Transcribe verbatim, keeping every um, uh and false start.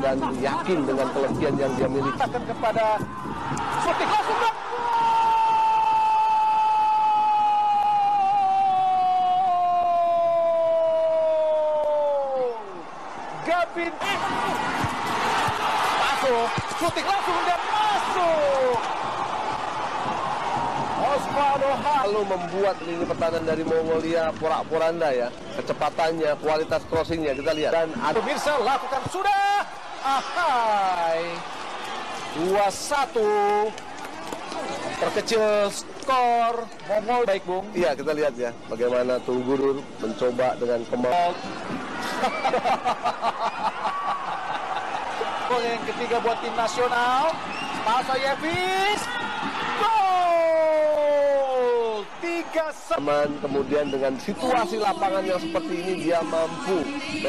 dan yakin dengan kelebihan yang dia miliki. Paskan kepada Sporting langsung ke Gavin eh, masuk, Sporting langsung dan masuk. Osvaldo lalu membuat lini pertahanan dari Mongolia porak-poranda ya. Kecepatannya, kualitas crossingnya kita lihat. Dan pemirsa lakukan sudah. Ahai. dua satu. Terkecil skor Mongol. Baik, Bung. Iya, kita lihat ya bagaimana Tunggurur mencoba dengan kembali. Gol yang ketiga buat tim nasional. Spasojevic. Kemudian dengan situasi lapangan yang seperti ini dia mampu